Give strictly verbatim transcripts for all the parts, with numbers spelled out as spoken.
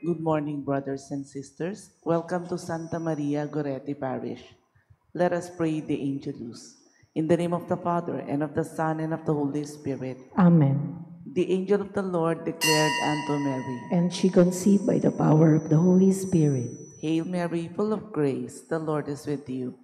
Good morning, brothers and sisters. Welcome to Santa Maria Goretti Parish. Let us pray the Angelus. In the name of the Father, and of the Son, and of the Holy Spirit. Amen. The angel of the Lord declared unto Mary, and she conceived by the power of the Holy Spirit. Hail Mary, full of grace, the Lord is with you.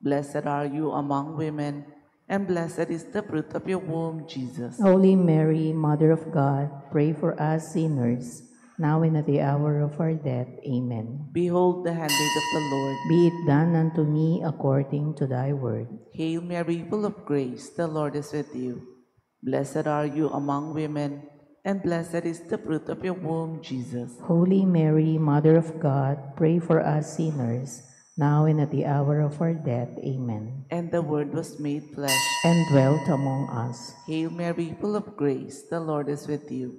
Blessed are you among women, and blessed is the fruit of your womb, Jesus. Holy Mary, Mother of God, pray for us sinners, now and at the hour of our death. Amen. Behold the handmaid of the Lord. Be it done unto me according to thy word. Hail Mary, full of grace, the Lord is with you. Blessed are you among women, and blessed is the fruit of your womb, Jesus. Holy Mary, Mother of God, pray for us sinners, now and at the hour of our death. Amen. And the Word was made flesh, and dwelt among us. Hail Mary, full of grace, the Lord is with you.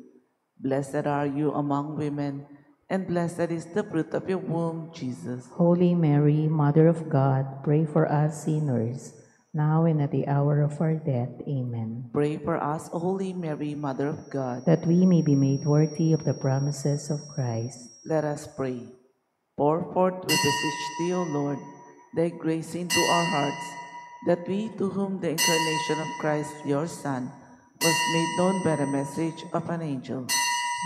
Blessed are you among women, and blessed is the fruit of your womb, Jesus. Holy Mary, Mother of God, pray for us sinners, now and at the hour of our death. Amen. Pray for us, Holy Mary, Mother of God, that we may be made worthy of the promises of Christ. Let us pray. Pour forth with beseech, O Lord, thy grace into our hearts, that we, to whom the incarnation of Christ, your Son, was made known by the message of an angel,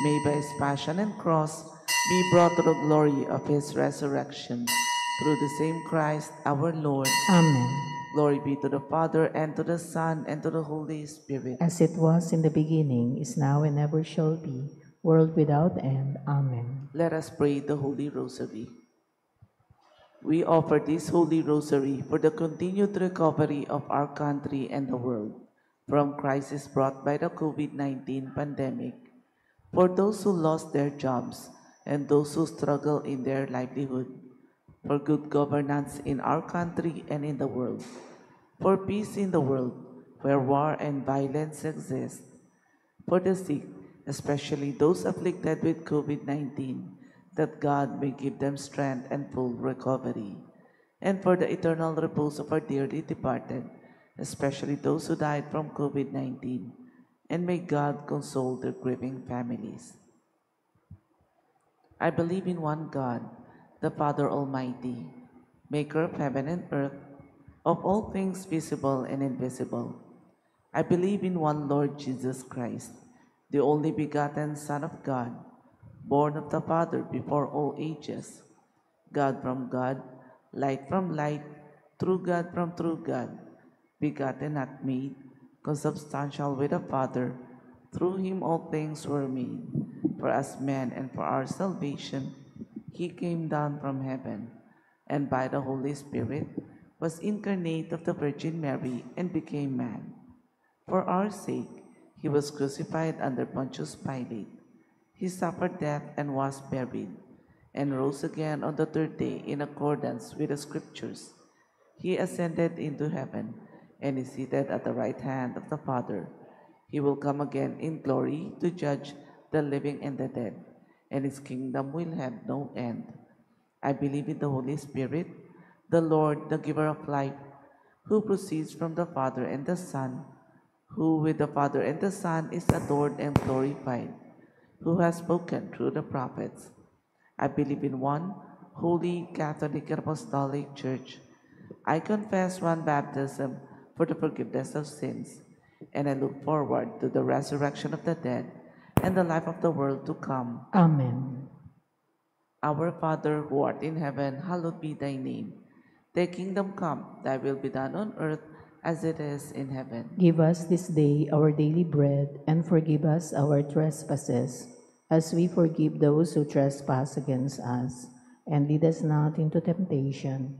may by his passion and cross be brought to the glory of his resurrection. Through the same Christ our Lord. Amen. Glory be to the Father, and to the Son, and to the Holy Spirit. As it was in the beginning, is now, and ever shall be, world without end. Amen. Let us pray the Holy Rosary. We offer this Holy Rosary for the continued recovery of our country and the world from crisis brought by the COVID nineteen pandemic, for those who lost their jobs and those who struggle in their livelihood, for good governance in our country and in the world, for peace in the world where war and violence exist, for the sick, especially those afflicted with COVID nineteen, that God may give them strength and full recovery, and for the eternal repose of our dearly departed, especially those who died from COVID nineteen, and may God console their grieving families. I believe in one God, the Father Almighty, maker of heaven and earth, of all things visible and invisible. I believe in one Lord Jesus Christ, the only begotten Son of God, born of the Father before all ages, God from God, light from light, true God from true God, begotten, not made, consubstantial with the Father. Through him all things were made, for us men and for our salvation. He came down from heaven, and by the Holy Spirit was incarnate of the Virgin Mary and became man. For our sake, he was crucified under Pontius Pilate. He suffered death and was buried, and rose again on the third day in accordance with the Scriptures. He ascended into heaven and is seated at the right hand of the Father. He will come again in glory to judge the living and the dead, and his kingdom will have no end. I believe in the Holy Spirit, the Lord, the giver of life, who proceeds from the Father and the Son, who with the Father and the Son is adored and glorified, who has spoken through the prophets. I believe in one holy, Catholic, and Apostolic Church. I confess one baptism for the forgiveness of sins, and I look forward to the resurrection of the dead and the life of the world to come. Amen. Our Father, who art in heaven, hallowed be thy name. Thy kingdom come, thy will be done on earth as it is in heaven. Give us this day our daily bread, and forgive us our trespasses, as we forgive those who trespass against us. And lead us not into temptation,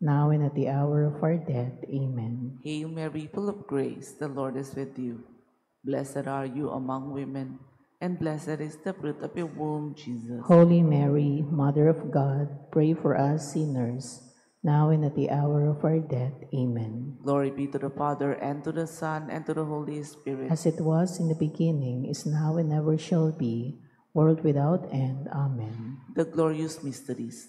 now and at the hour of our death. Amen. Hail Mary, full of grace, the Lord is with you. Blessed are you among women, and blessed is the fruit of your womb, Jesus. Holy Mary, Mother of God, pray for us sinners, now and at the hour of our death. Amen. Glory be to the Father, and to the Son, and to the Holy Spirit. As it was in the beginning, is now, and ever shall be, world without end. Amen. The glorious mysteries.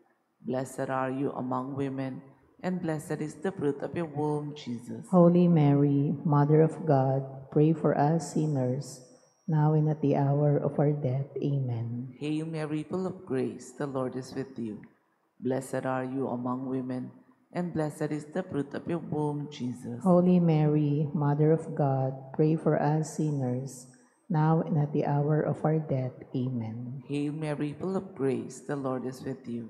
Blessed are you among women, and blessed is the fruit of your womb, Jesus. Holy Mary, Mother of God, pray for us sinners, now and at the hour of our death. Amen. Hail Mary, full of grace, the Lord is with you. Blessed are you among women, and blessed is the fruit of your womb, Jesus. Holy Mary, Mother of God, pray for us sinners, now and at the hour of our death. Amen. Hail Mary, full of grace, the Lord is with you.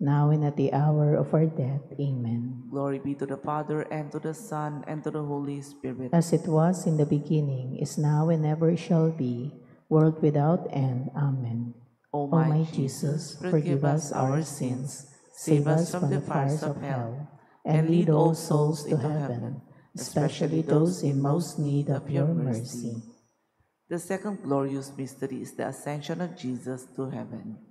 now and at the hour of our death. Amen. Glory be to the Father, and to the Son, and to the Holy Spirit. As it was in the beginning, is now, and ever shall be, world without end. Amen. O my Jesus, forgive us our sins, save us from the fires of hell, and lead all souls to heaven, especially those in most need of your mercy. The second glorious mystery is the ascension of Jesus to heaven.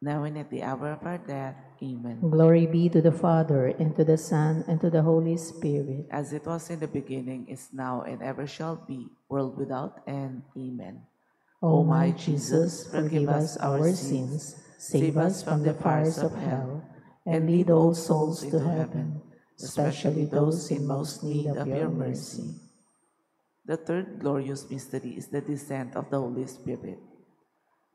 now and at the hour of our death. Amen. Glory be to the Father, and to the Son, and to the Holy Spirit. As it was in the beginning, is now, and ever shall be, world without end. Amen. O, o my Jesus, forgive us our sins, save us from the fires of hell, and lead all souls to heaven, especially those in most need of your mercy. The third glorious mystery is the descent of the Holy Spirit.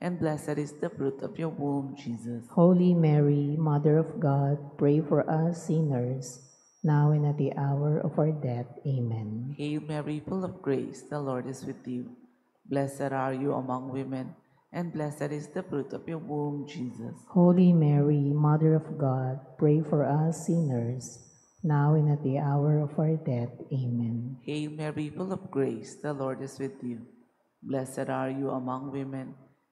and blessed is the fruit of your womb, Jesus. Holy Mary, Mother of God, pray for us sinners, now and at the hour of our death. Amen. Hail Mary, full of grace, the Lord is with you. Blessed are you among women, and blessed is the fruit of your womb, Jesus. Holy Mary, Mother of God, pray for us sinners, now and at the hour of our death. Amen. Hail Mary, full of grace, the Lord is with you. Blessed are you among women,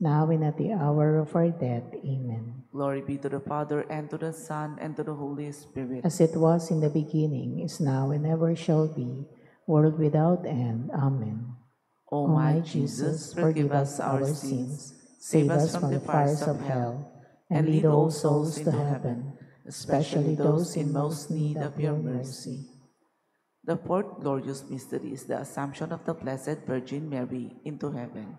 now and at the hour of our death. Amen. Glory be to the Father, and to the Son, and to the Holy Spirit. As it was in the beginning, is now, and ever shall be, world without end. Amen. O, o my Jesus, forgive us our sins, save us from the fires of hell, and lead all souls to heaven, especially those in most need of your mercy. The fourth glorious mystery is the Assumption of the Blessed Virgin Mary into heaven.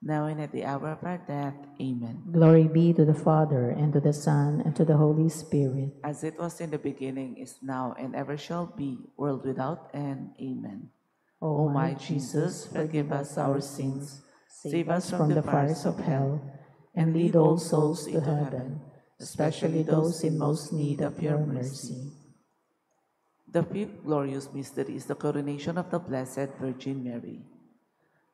now and at the hour of our death. Amen. Glory be to the Father, and to the Son, and to the Holy Spirit. As it was in the beginning, is now, and ever shall be, world without end. Amen. O, o my Jesus, forgive us our sins, save us from, from the fires of hell, and lead all souls to heaven, especially those in most need of your mercy. The fifth glorious mystery is the coronation of the Blessed Virgin Mary.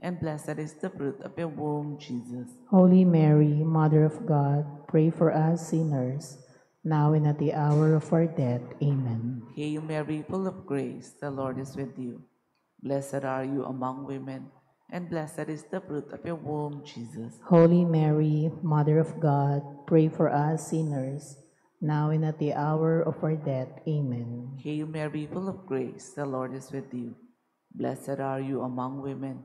and blessed is the fruit of your womb, Jesus. Holy Mary, Mother of God, pray for us sinners, now and at the hour of our death. Amen. Hail Mary, full of grace, the Lord is with you. Blessed are you among women, and blessed is the fruit of your womb, Jesus. Holy Mary, Mother of God, pray for us sinners, now and at the hour of our death. Amen. Hail Mary, full of grace, the Lord is with you. Blessed are you among women,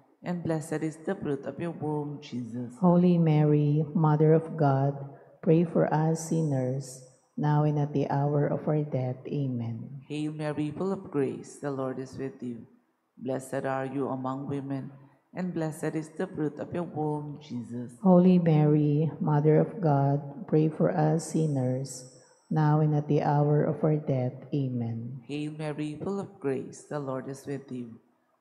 and blessed is the fruit of your womb, Jesus. Holy Mary, Mother of God, pray for us sinners, now and at the hour of our death. Amen. Hail Mary, full of grace, the Lord is with you. Blessed are you among women, and blessed is the fruit of your womb, Jesus. Holy Mary, Mother of God, pray for us sinners, now and at the hour of our death. Amen. Hail Mary, full of grace, the Lord is with you.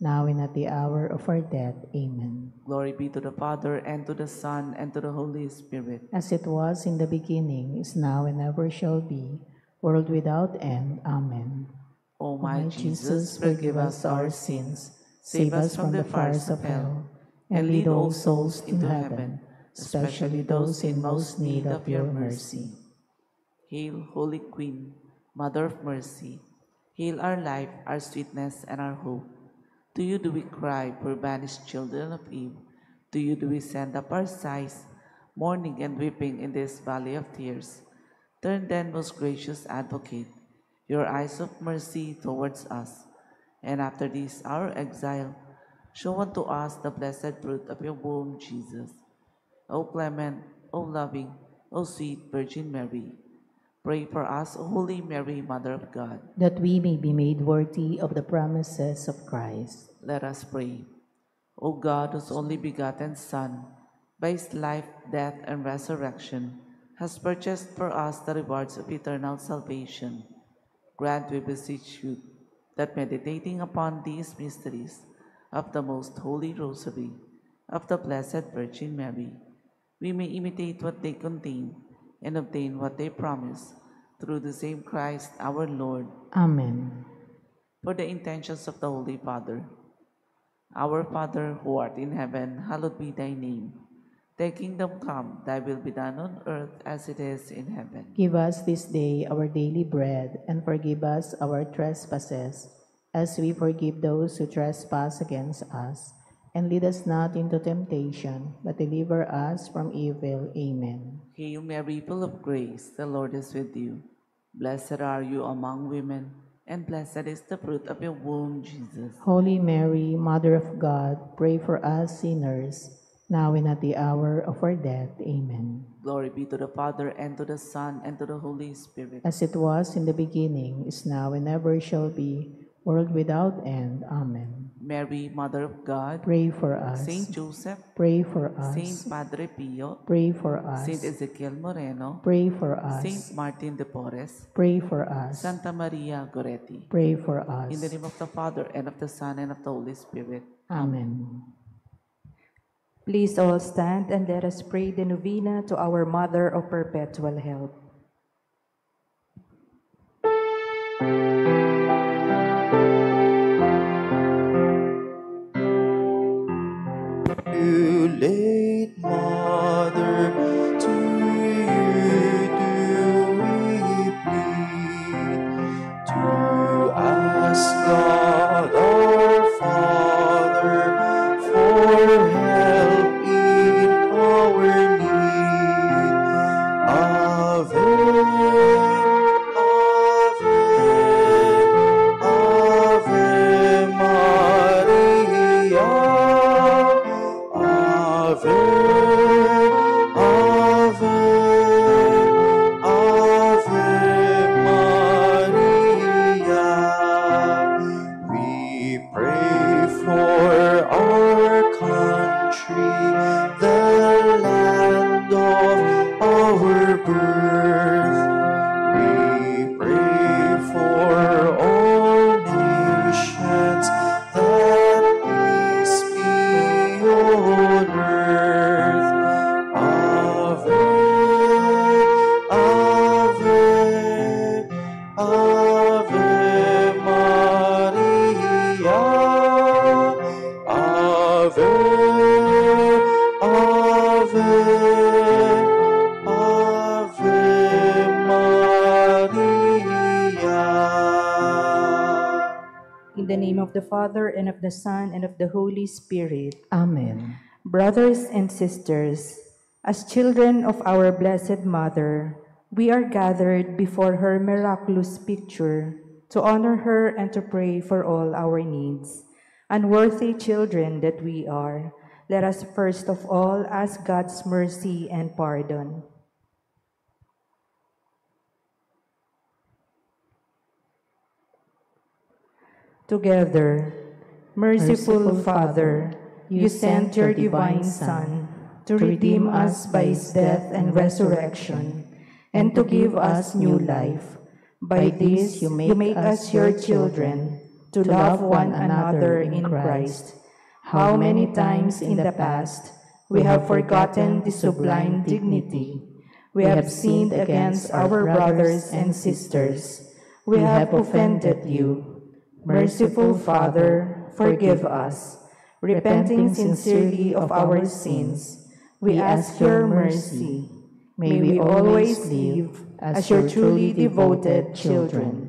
now and at the hour of our death. Amen. Glory be to the Father, and to the Son, and to the Holy Spirit. As it was in the beginning, is now, and ever shall be, world without end. Amen. O my Jesus, forgive us our sins, save us from the fires of hell, and lead all souls into heaven, especially those in most need of your mercy. Hail, Holy Queen, Mother of Mercy. Hail our life, our sweetness, and our hope. To you do we cry, poor banished children of Eve. To you do we send up our sighs, mourning and weeping in this valley of tears. Turn then, most gracious Advocate, your eyes of mercy towards us, and after this our exile, show unto us the blessed fruit of your womb, Jesus. O clement, O loving, O sweet Virgin Mary, pray for us, O Holy Mary, Mother of God, that we may be made worthy of the promises of Christ. Let us pray. O God, whose only begotten Son, by his life, death, and resurrection, has purchased for us the rewards of eternal salvation, grant, we beseech you, that meditating upon these mysteries of the Most Holy Rosary of the Blessed Virgin Mary, we may imitate what they contain and obtain what they promise, through the same Christ our Lord. Amen. For the intentions of the Holy Father. Our Father, who art in heaven, hallowed be thy name. Thy kingdom come, thy will be done on earth as it is in heaven. Give us this day our daily bread, and forgive us our trespasses, as we forgive those who trespass against us. And lead us not into temptation, but deliver us from evil. Amen. Hail Mary, full of grace, the Lord is with you. Blessed are you among women, and blessed is the fruit of your womb, Jesus. Holy Mary, Mother of God, pray for us sinners, now and at the hour of our death. Amen. Glory be to the Father, and to the Son, and to the Holy Spirit. As it was in the beginning, is now, and ever shall be, world without end. Amen. Mary, Mother of God, pray for us. Saint Joseph, pray for us. Saint Padre Pio, pray for us. Saint Ezekiel Moreno, pray for us. Saint Martin de Porres, pray for us. Santa Maria Goretti, pray for us. In the name of the Father, and of the Son, and of the Holy Spirit. Amen. Please all stand and let us pray the novena to our Mother of Perpetual Help. Late Mother, to you do we plead, to ask God our Father for help in our need. Ave. The Father, and of the Son, and of the Holy Spirit. Amen. Brothers and sisters, as children of our Blessed Mother, we are gathered before her miraculous picture to honor her and to pray for all our needs. Unworthy children that we are, let us first of all ask God's mercy and pardon. Together, merciful Father, you sent your divine Son to redeem us by his death and resurrection, and to give us new life. By this you make us your children, to love one another in Christ. How many times in the past we have forgotten the sublime dignity. We have sinned against our brothers and sisters. We have offended you. Merciful Father, forgive us. Repenting sincerely of our sins, we ask your mercy. May we always live as your truly devoted children.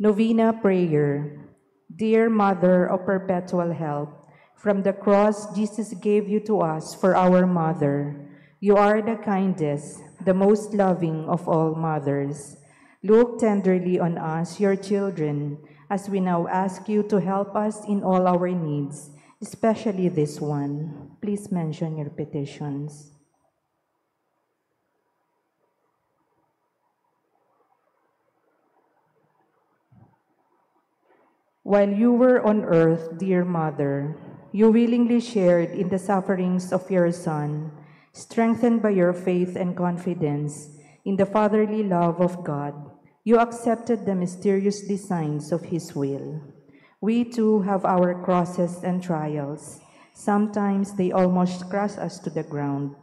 Novena Prayer. Dear Mother of Perpetual Help, from the cross Jesus gave you to us for our mother. You are the kindest, the most loving of all mothers. Look tenderly on us, your children, as we now ask you to help us in all our needs, especially this one. Please mention your petitions. While you were on earth, dear Mother, you willingly shared in the sufferings of your Son, strengthened by your faith and confidence in the fatherly love of God. You accepted the mysterious designs of His will. We too have our crosses and trials. Sometimes they almost crush us to the ground.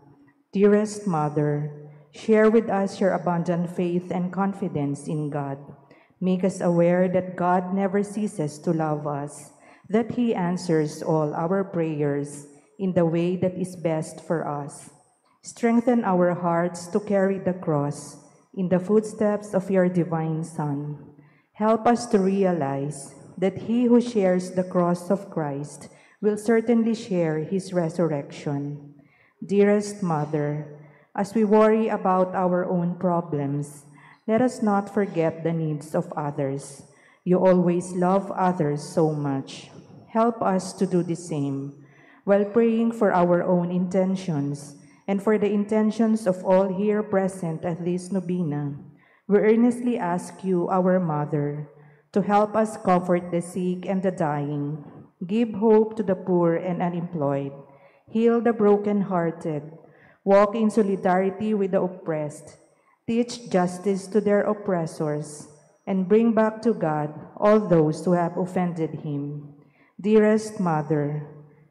Dearest Mother, share with us your abundant faith and confidence in God. Make us aware that God never ceases to love us, that He answers all our prayers in the way that is best for us. Strengthen our hearts to carry the cross in the footsteps of your divine Son. Help us to realize that he who shares the cross of Christ will certainly share his resurrection. Dearest Mother, as we worry about our own problems, let us not forget the needs of others. You always love others so much. Help us to do the same, while praying for our own intentions and for the intentions of all here present at this novena. We earnestly ask you, our Mother, to help us comfort the sick and the dying, give hope to the poor and unemployed, heal the brokenhearted, walk in solidarity with the oppressed, teach justice to their oppressors, and bring back to God all those who have offended him. Dearest Mother,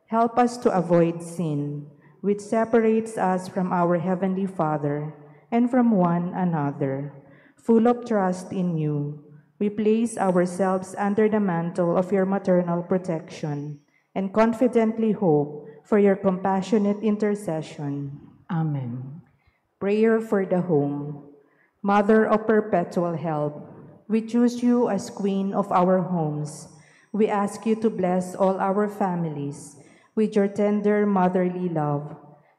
help us to avoid sin, which separates us from our Heavenly Father and from one another. Full of trust in you, we place ourselves under the mantle of your maternal protection and confidently hope for your compassionate intercession. Amen. Prayer for the home. Mother of perpetual help, we choose you as Queen of our homes. We ask you to bless all our families with your tender motherly love.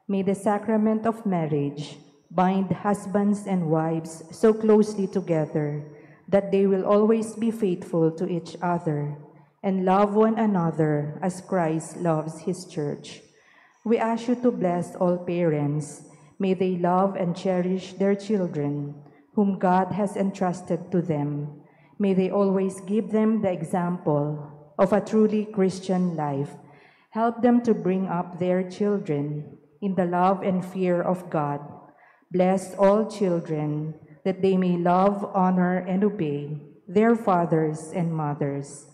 May the sacrament of marriage bind husbands and wives so closely together that they will always be faithful to each other and love one another as Christ loves his church. We ask you to bless all parents. May they love and cherish their children, whom God has entrusted to them. May they always give them the example of a truly Christian life. Help them to bring up their children in the love and fear of God. Bless all children that they may love, honor, and obey their fathers and mothers.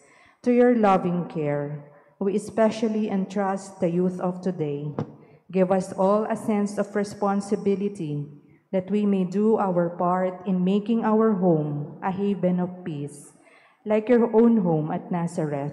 To your loving care, we especially entrust the youth of today. Give us all a sense of responsibility that we may do our part in making our home a haven of peace, like your own home at Nazareth.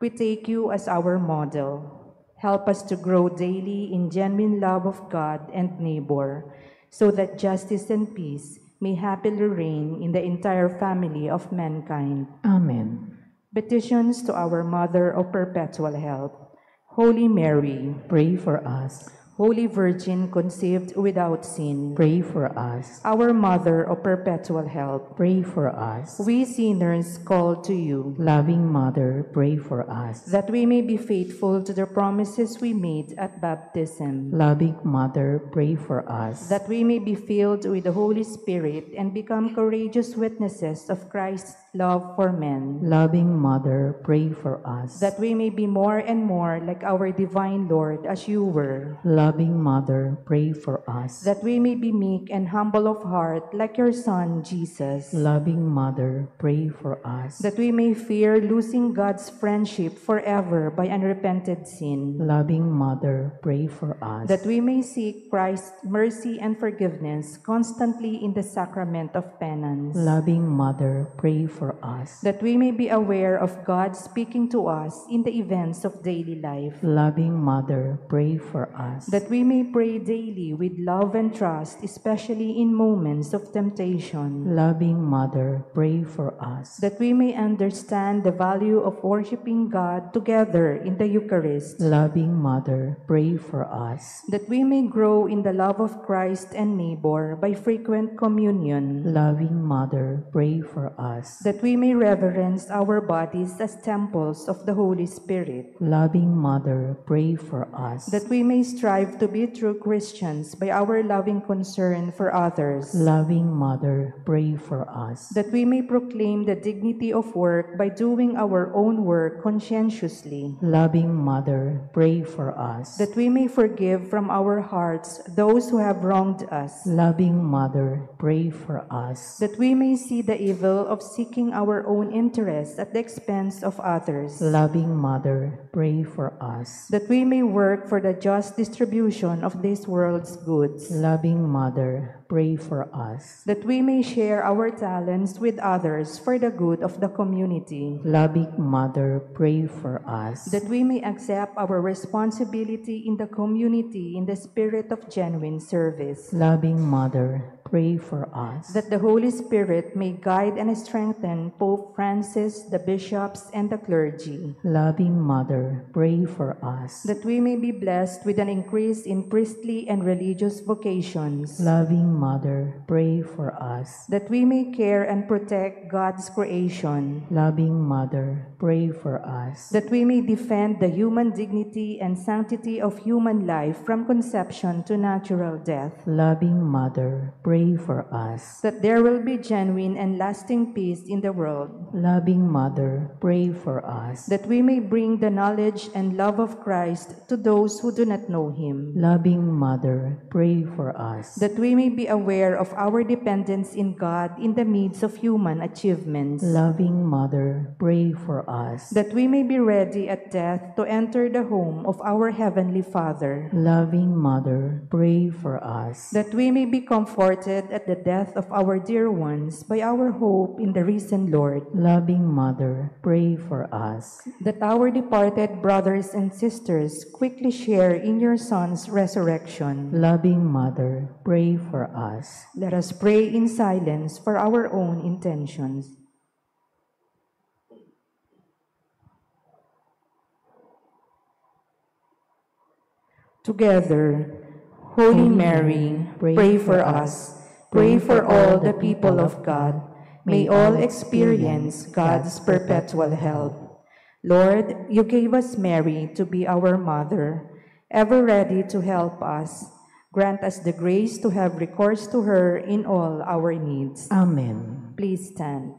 We take you as our model. Help us to grow daily in genuine love of God and neighbor, so that justice and peace may happily reign in the entire family of mankind. Amen. Petitions to our Mother of Perpetual Help. Holy Mary, pray for us. Holy Virgin conceived without sin, pray for us. Our Mother of Perpetual Help, pray for us. We sinners call to you. Loving Mother, pray for us. That we may be faithful to the promises we made at baptism. Loving Mother, pray for us. That we may be filled with the Holy Spirit and become courageous witnesses of Christ's love for men. Loving Mother, pray for us. That we may be more and more like our divine Lord as you were. Loving Mother, pray for us. That we may be meek and humble of heart like your Son, Jesus. Loving Mother, pray for us. That we may fear losing God's friendship forever by unrepented sin. Loving Mother, pray for us. That we may seek Christ's mercy and forgiveness constantly in the sacrament of penance. Loving Mother, pray for us. That we may be aware of God speaking to us in the events of daily life. Loving Mother, pray for us. That we may pray daily with love and trust, especially in moments of temptation. Loving Mother, pray for us. That we may understand the value of worshiping God together in the Eucharist. Loving Mother, pray for us. That we may grow in the love of Christ and neighbor by frequent communion. Loving Mother, pray for us. That we may reverence our bodies as temples of the Holy Spirit. Loving Mother, pray for us. That we may strive to be true Christians by our loving concern for others. Loving Mother, pray for us. That we may proclaim the dignity of work by doing our own work conscientiously. Loving Mother, pray for us. That we may forgive from our hearts those who have wronged us. Loving Mother, pray for us. That we may see the evil of seeking our own interests at the expense of others. Loving Mother, pray for us. That we may work for the just distribution of this world's goods. Loving Mother, pray for us, that we may share our talents with others for the good of the community. Loving Mother, pray for us, that we may accept our responsibility in the community in the spirit of genuine service. Loving Mother, pray for us, that the Holy Spirit may guide and strengthen Pope Francis, the bishops, and the clergy. Loving Mother, pray for us, that we may be blessed with an increase in priestly and religious vocations. Loving Mother, pray for us, that we may care and protect God's creation. Loving Mother, pray for us, that we may defend the human dignity and sanctity of human life from conception to natural death. Loving Mother, pray for us, that there will be genuine and lasting peace in the world. Loving Mother, pray for us, that we may bring the knowledge and love of Christ to those who do not know him. Loving Mother, pray for us, that we may be aware of our dependence in God in the midst of human achievements. Loving Mother, pray for us, that we may be ready at death to enter the home of our Heavenly Father. Loving Mother, pray for us, that we may be comforted at the death of our dear ones by our hope in the risen Lord. Loving Mother, pray for us, that our departed brothers and sisters quickly share in your Son's resurrection. Loving Mother, pray for us. Let us pray in silence for our own intentions. Together, Holy Mary, pray for us, pray for all the people of God. May all experience God's perpetual help. Lord, you gave us Mary to be our mother, ever ready to help us. Grant us the grace to have recourse to her in all our needs. Amen. Please stand.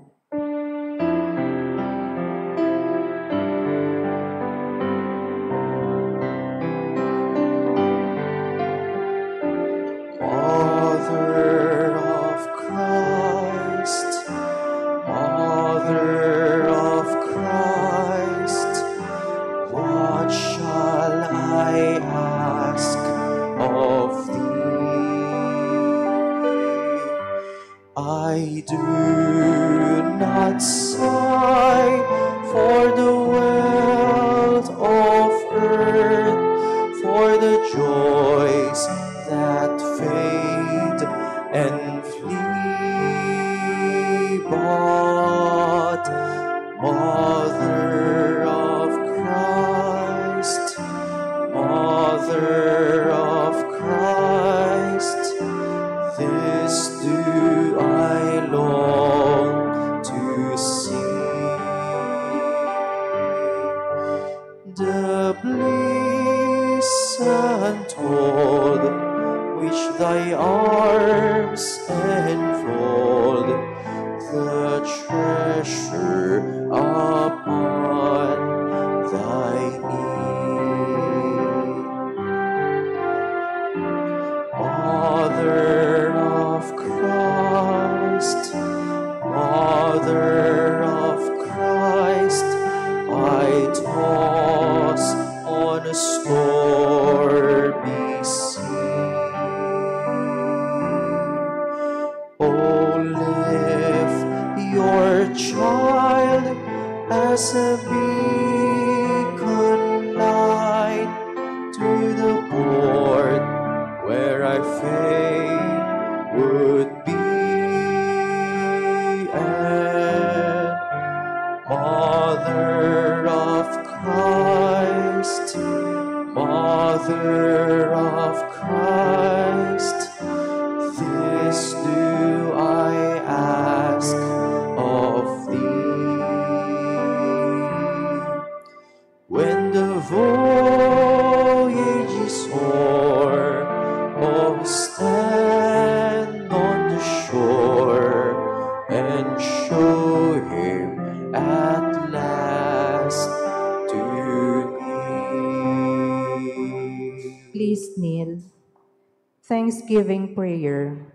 Thanksgiving prayer.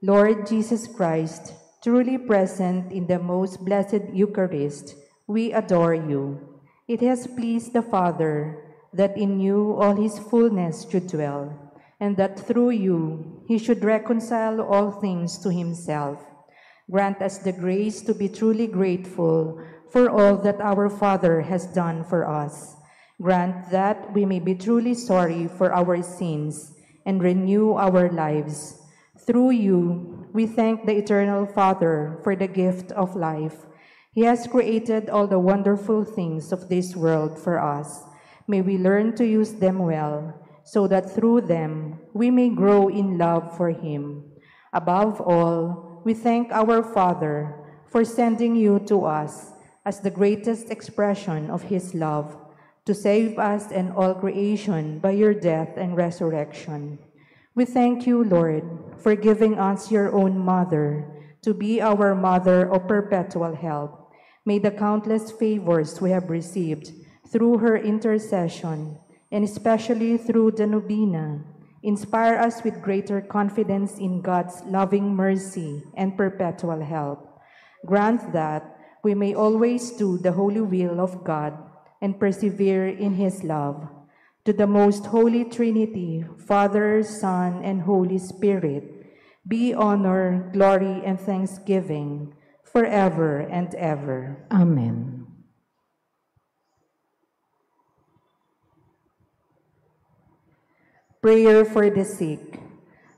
Lord Jesus Christ, truly present in the most blessed Eucharist, we adore you. It has pleased the Father that in you all his fullness should dwell, and that through you he should reconcile all things to himself. Grant us the grace to be truly grateful for all that our Father has done for us. Grant that we may be truly sorry for our sins and renew our lives. Through you, we thank the Eternal Father for the gift of life. He has created all the wonderful things of this world for us. May we learn to use them well, so that through them we may grow in love for him. Above all, we thank our Father for sending you to us as the greatest expression of his love, to save us and all creation by your death and resurrection. We thank you, Lord, for giving us your own mother, to be our mother of perpetual help. May the countless favors we have received through her intercession, and especially through the Nubina, inspire us with greater confidence in God's loving mercy and perpetual help. Grant that we may always do the holy will of God and persevere in his love. To the Most Holy Trinity, Father, Son, and Holy Spirit, be honor, glory, and thanksgiving forever and ever. Amen. Prayer for the sick.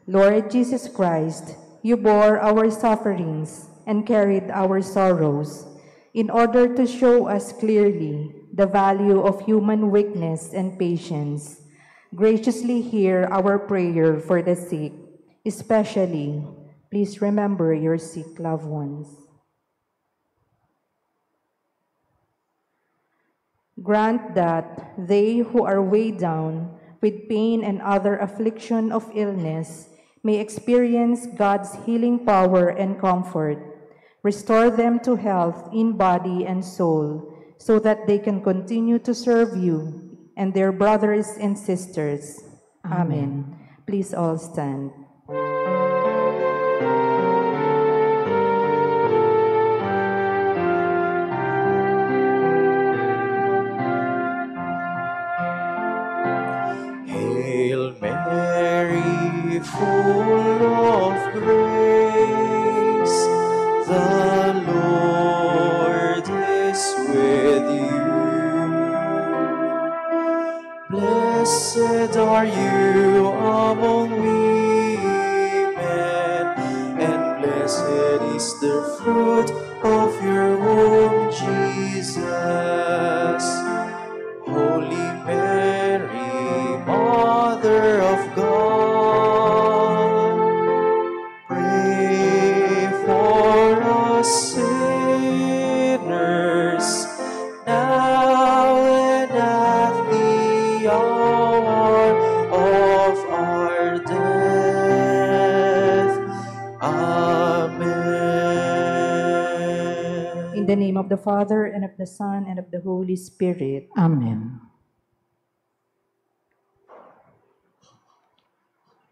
Lord Jesus Christ, you bore our sufferings and carried our sorrows in order to show us clearly the value of human weakness and patience. Graciously hear our prayer for the sick, especially, please remember your sick loved ones. Grant that they who are weighed down with pain and other affliction of illness may experience God's healing power and comfort. Restore them to health in body and soul, so that they can continue to serve you and their brothers and sisters. Amen. Amen. Please all stand. Full of grace, the Lord is with you. Blessed are you among women, and blessed is the fruit of your womb, Jesus. Holy Mary, Mother of God, sinners, now and at the hour of our death. Amen. In the name of the Father, and of the Son, and of the Holy Spirit. Amen.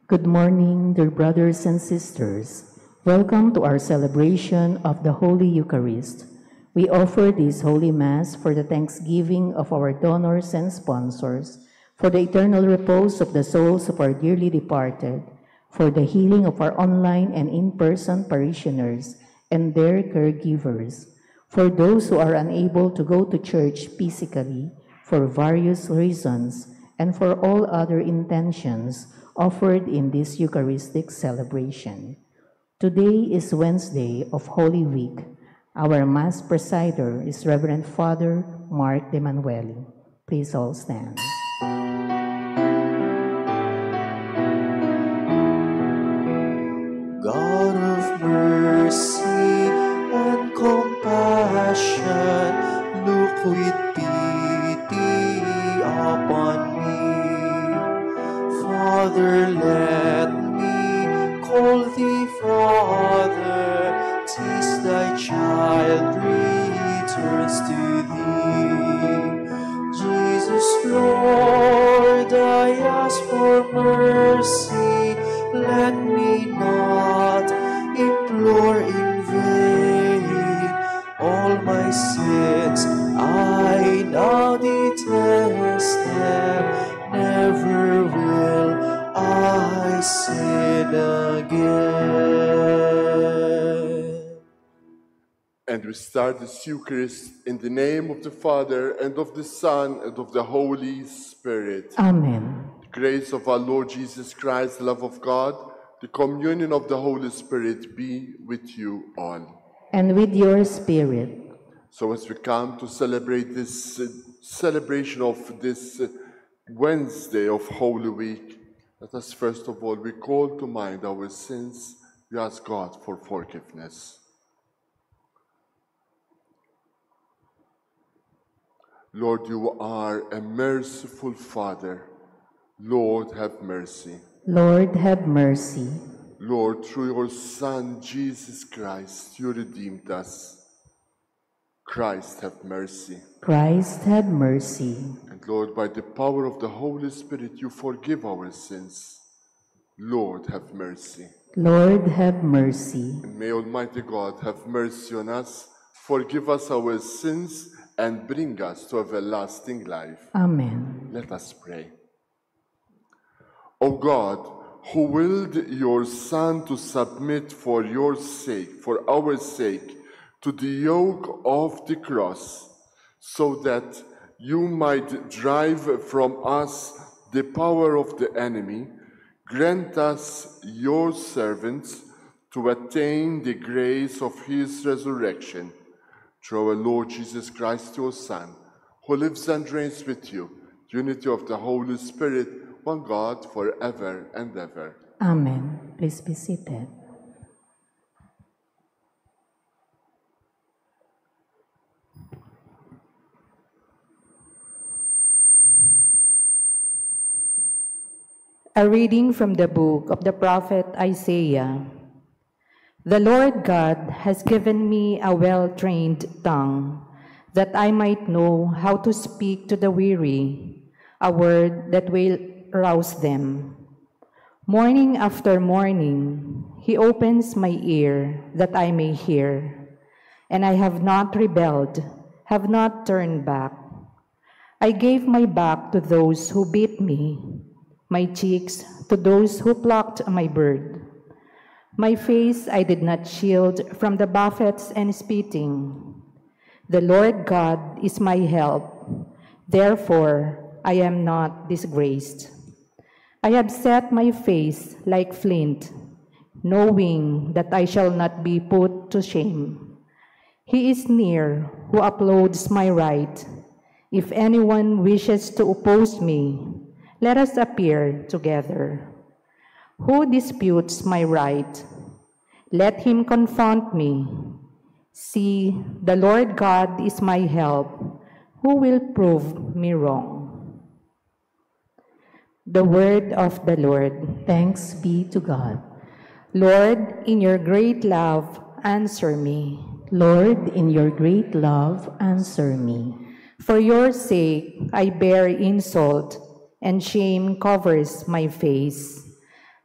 Good morning, dear brothers and sisters. Welcome to our celebration of the Holy Eucharist. We offer this Holy Mass for the thanksgiving of our donors and sponsors, for the eternal repose of the souls of our dearly departed, for the healing of our online and in-person parishioners and their caregivers, for those who are unable to go to church physically for various reasons, and for all other intentions offered in this Eucharistic celebration. Today is Wednesday of Holy Week. Our Mass presider is Reverend Father Mark De Manueli. Please all stand. God of mercy and compassion, look with pity upon me. Father, let call thee Father, 'tis thy child returns to thee. Jesus Lord, I ask for mercy, let me not implore in vain. All my sins I now detest, and never will I And we start this Eucharist in the name of the Father, and of the Son, and of the Holy Spirit. Amen. The grace of our Lord Jesus Christ, the love of God, the communion of the Holy Spirit be with you all. And with your spirit. So as we come to celebrate this uh, celebration of this uh, Wednesday of Holy Week, let us first of all recall to mind our sins. We ask God for forgiveness. Lord, you are a merciful Father. Lord, have mercy. Lord, have mercy. Lord, through your Son, Jesus Christ, you redeemed us. Christ, have mercy. Christ, have mercy. And Lord, by the power of the Holy Spirit, you forgive our sins. Lord, have mercy. Lord, have mercy. And may Almighty God have mercy on us, forgive us our sins, and bring us to everlasting life. Amen. Let us pray. O God, who willed your Son to submit for your sake, for our sake, to the yoke of the cross, so that you might drive from us the power of the enemy, grant us, your servants, to attain the grace of his resurrection. Through our Lord Jesus Christ, your Son, who lives and reigns with you, unity of the Holy Spirit, one God, forever and ever. Amen. Please be seated. A reading from the book of the prophet Isaiah. The Lord God has given me a well-trained tongue, that I might know how to speak to the weary, a word that will rouse them. Morning after morning, he opens my ear, that I may hear. And I have not rebelled, have not turned back. I gave my back to those who beat me, my cheeks to those who plucked my bird. My face I did not shield from the buffets and spitting. The Lord God is my help, therefore I am not disgraced. I have set my face like flint, knowing that I shall not be put to shame. He is near who upholds my right. If anyone wishes to oppose me, let us appear together. Who disputes my right? Let him confront me. See, the Lord God is my help. Who will prove me wrong? The word of the Lord. Thanks be to God. Lord, in your great love, answer me. Lord, in your great love, answer me. For your sake, I bear insult, and shame covers my face.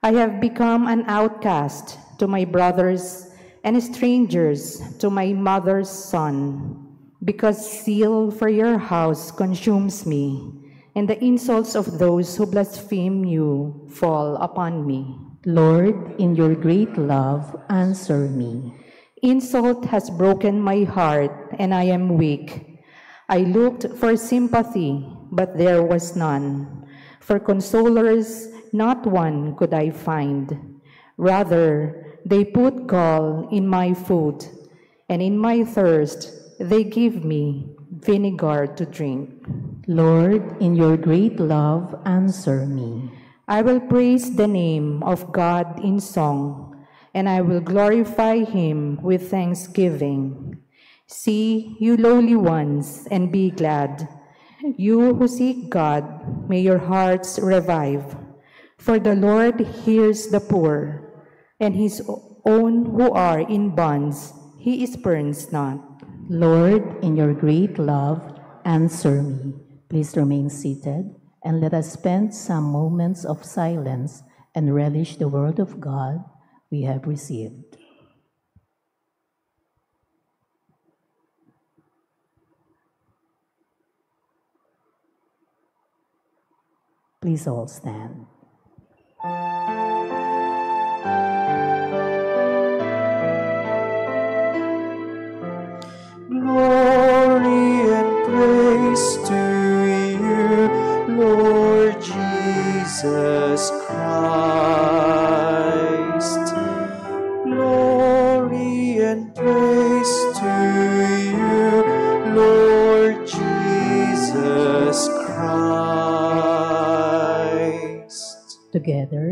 I have become an outcast to my brothers and strangers to my mother's son, because zeal for your house consumes me, and the insults of those who blaspheme you fall upon me. Lord, in your great love, answer me. Insult has broken my heart, and I am weak. I looked for sympathy, but there was none. For consolers, not one could I find. Rather, they put gall in my food, and in my thirst they give me vinegar to drink. Lord, in your great love, answer me. I will praise the name of God in song, and I will glorify him with thanksgiving. See, you lowly ones, and be glad. You who seek God, may your hearts revive. For the Lord hears the poor, and his own who are in bonds, he spurns not. Lord, in your great love, answer me. Please remain seated, and let us spend some moments of silence and relish the word of God we have received. Please all stand. Jesus Christ, glory and praise to you, Lord Jesus Christ. Together,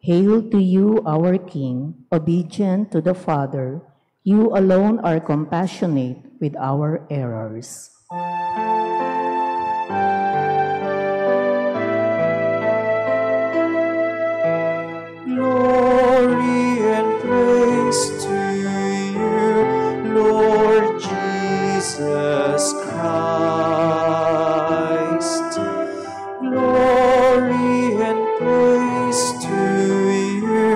hail to you, our King, obedient to the Father. You alone are compassionate with our errors. Praise to you, Lord Jesus Christ. Glory and praise to you,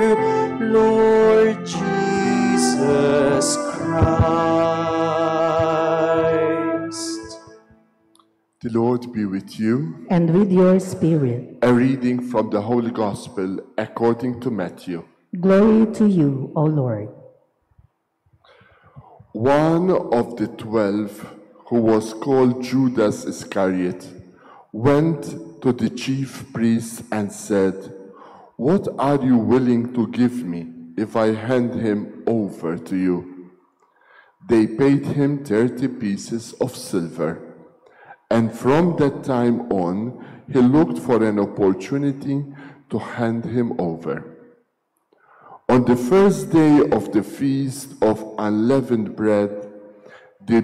Lord Jesus Christ. The Lord be with you. And with your spirit. A reading from the Holy Gospel according to Matthew. Glory to you, O Lord. One of the twelve, who was called Judas Iscariot, went to the chief priests and said, "What are you willing to give me if I hand him over to you?" They paid him thirty pieces of silver, and from that time on, he looked for an opportunity to hand him over. On the first day of the feast of unleavened bread, the,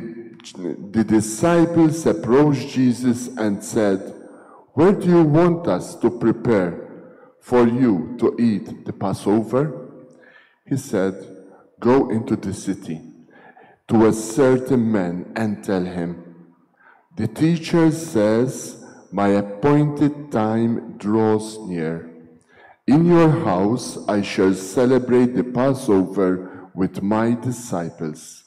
the disciples approached Jesus and said, "Where do you want us to prepare for you to eat the Passover?" He said, "Go into the city to a certain man and tell him, 'The teacher says, my appointed time draws near. In your house I shall celebrate the Passover with my disciples.'"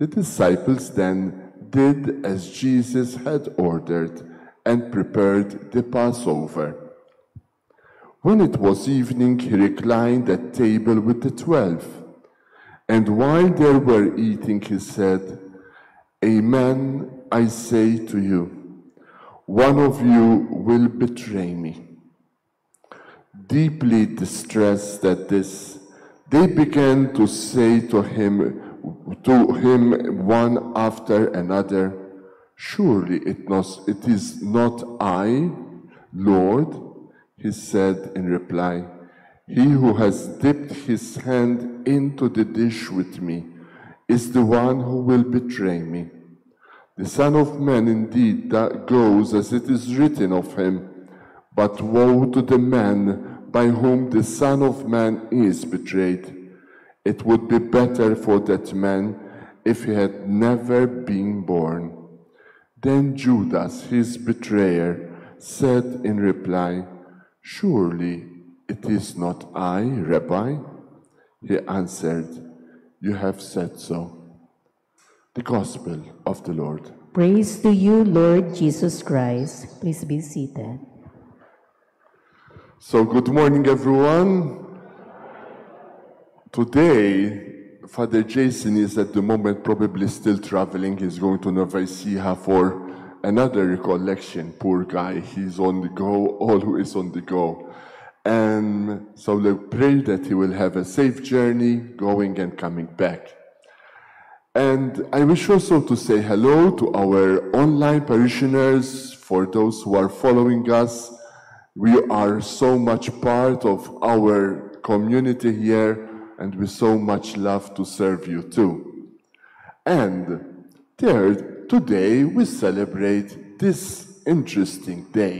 The disciples then did as Jesus had ordered and prepared the Passover. When it was evening, he reclined at table with the twelve. And while they were eating, he said, "Amen, I say to you, one of you will betray me." Deeply distressed at this, they began to say to him, to him one after another, "Surely it, not, it is not I, Lord?" He said in reply, "He who has dipped his hand into the dish with me is the one who will betray me. The Son of Man indeed that goes as it is written of him, but woe to the man by whom the Son of Man is betrayed. It would be better for that man if he had never been born." Then Judas, his betrayer, said in reply, "Surely it is not I, Rabbi?" He answered, "You have said so." The Gospel of the Lord. Praise to you, Lord Jesus Christ. Please be seated. So, good morning, everyone. Today, Father Jason is at the moment probably still traveling. He's going to Nueva Ecija for another recollection. Poor guy, he's on the go, always on the go. And so, we pray that he will have a safe journey going and coming back. And I wish also to say hello to our online parishioners, for those who are following us. We are so much part of our community here, and we so much love to serve you too. And third, today we celebrate this interesting day.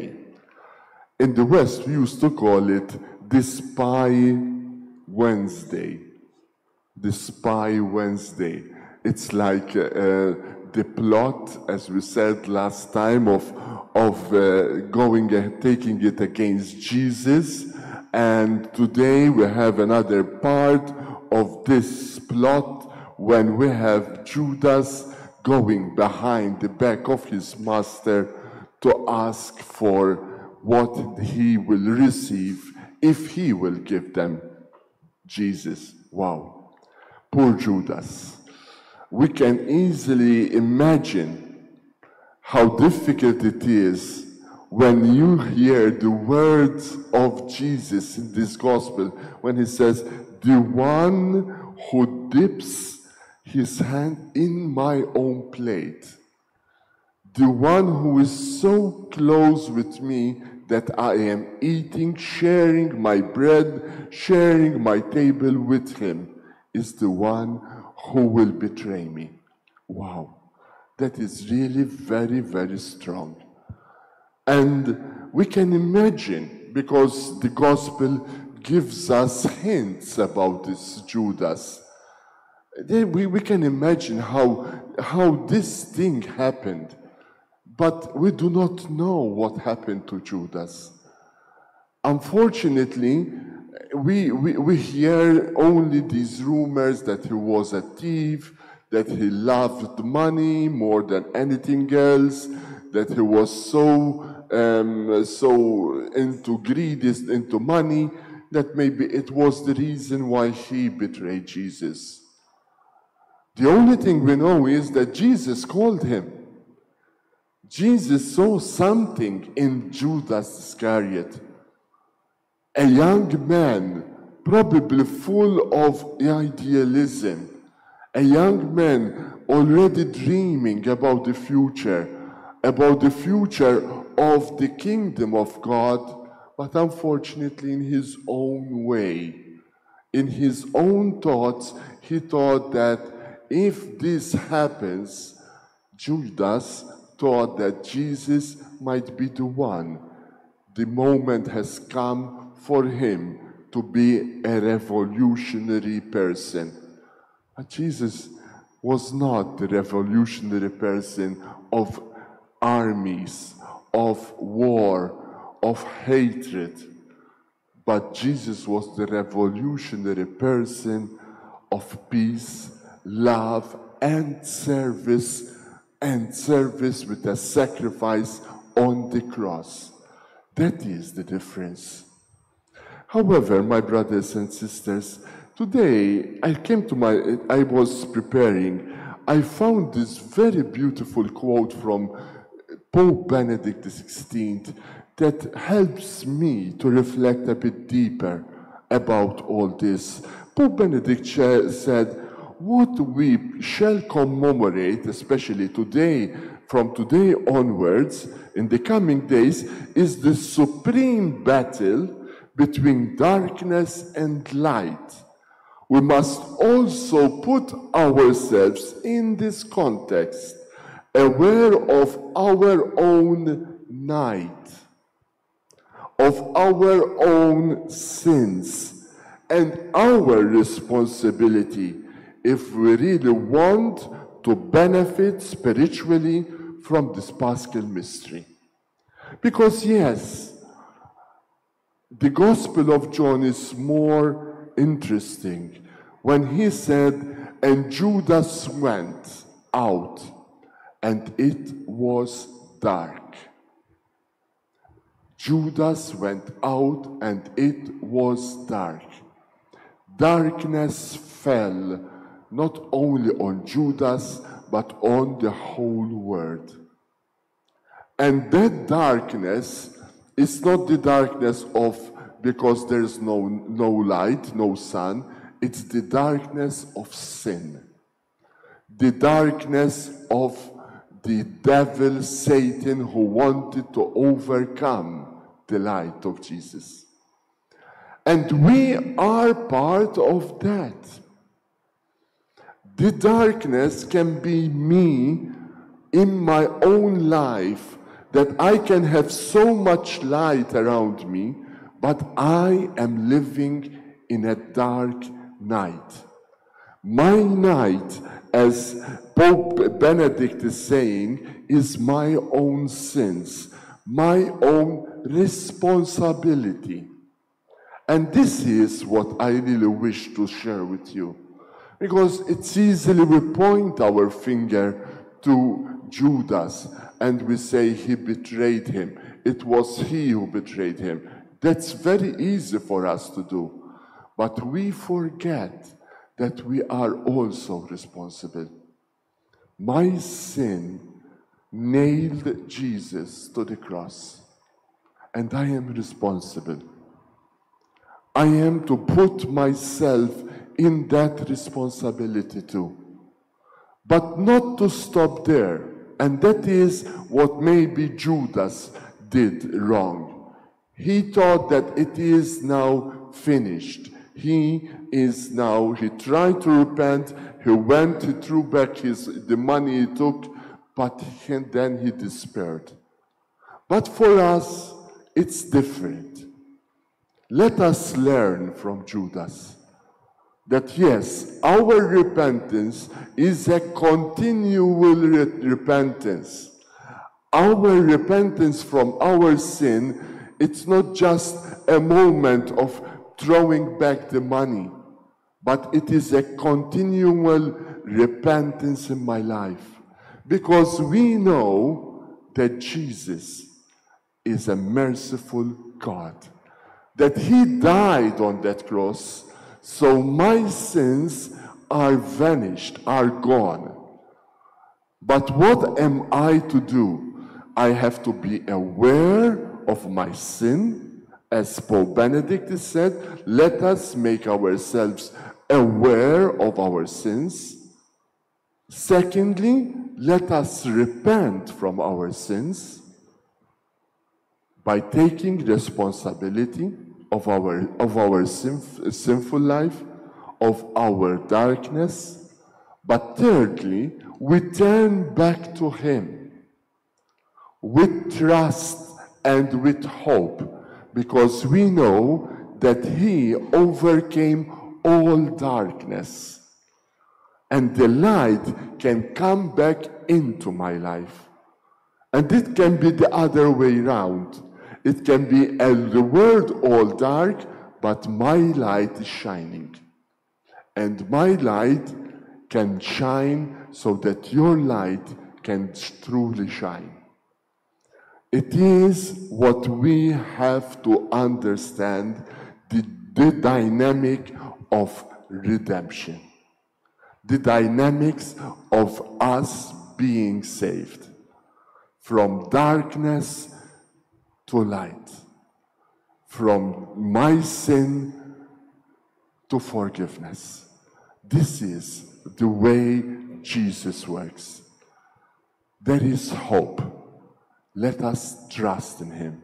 In the West, we used to call it the Spy Wednesday. The Spy Wednesday. It's like uh, the plot, as we said last time, of of uh, going and taking it against Jesus. And today we have another part of this plot when we have Judas going behind the back of his master to ask for what he will receive if he will give them Jesus. Wow. Poor Judas. We can easily imagine how difficult it is when you hear the words of Jesus in this gospel, when he says, the one who dips his hand in my own plate, the one who is so close with me that I am eating, sharing my bread, sharing my table with him, is the one who will betray me. Wow, that is really very, very strong. And we can imagine, because the gospel gives us hints about this Judas, we, we can imagine how, how this thing happened. But we do not know what happened to Judas. Unfortunately, we, we, we hear only these rumors that he was a thief, that he loved money more than anything else, that he was so, um, so into greed, into money, that maybe it was the reason why he betrayed Jesus. The only thing we know is that Jesus called him. Jesus saw something in Judas Iscariot, a young man, probably full of idealism, a young man already dreaming about the future, about the future of the kingdom of God, but unfortunately in his own way. In his own thoughts, he thought that if this happens, Judas thought that Jesus might be the one. The moment has come for him to be a revolutionary person. But Jesus was not the revolutionary person of armies, of war, of hatred. But Jesus was the revolutionary person of peace, love, and service, and service with a sacrifice on the cross. That is the difference. However, my brothers and sisters, today I came to my, I was preparing, I found this very beautiful quote from Pope Benedict the sixteenth that helps me to reflect a bit deeper about all this. Pope Benedict said, what we shall commemorate, especially today, from today onwards, in the coming days, is the supreme battle between darkness and light. We must also put ourselves in this context, aware of our own night, of our own sins, and our responsibility if we really want to benefit spiritually from this Paschal mystery. Because yes, the Gospel of John is more interesting when he said, and Judas went out, and it was dark. Judas went out, and it was dark. Darkness fell not only on Judas, but on the whole world. And that darkness is not the darkness of because there is no, no light, no sun. It's the darkness of sin. The darkness of the devil, Satan, who wanted to overcome the light of Jesus. And we are part of that. The darkness can be me in my own life, that I can have so much light around me, but I am living in a dark night. My night, as Pope Benedict is saying, is my own sins, my own responsibility. And this is what I really wish to share with you. Because it's easily we point our finger to Judas and we say he betrayed him. It was he who betrayed him. That's very easy for us to do. But we forget that we are also responsible. My sin nailed Jesus to the cross. and I am responsible. I am to put myself in that responsibility too. But not to stop there. And that is what maybe Judas did wrong. He thought that it is now finished. He is now, he tried to repent, he went, he threw back his, the money he took, but he, then he despaired. But for us, it's different. Let us learn from Judas that yes, our repentance is a continual re repentance. Our repentance from our sin, it's not just a moment of throwing back the money, but it is a continual repentance in my life. Because we know that Jesus is a merciful God. That he died on that cross, so my sins are vanished, are gone. But what am I to do? I have to be aware of my sin. As Pope Benedict said, let us make ourselves aware of our sins. Secondly, let us repent from our sins by taking responsibility of our, of our sinf, sinful life, of our darkness. But thirdly, we turn back to him with trust and with hope, because we know that he overcame all darkness, and the light can come back into my life. And it can be the other way around. It can be a, the world all dark, but my light is shining. And my light can shine so that your light can truly shine. It is what we have to understand, the, the dynamic of redemption. The dynamics of us being saved from darkness to light, from my sin to forgiveness. This is the way Jesus works. There is hope. Let us trust in him.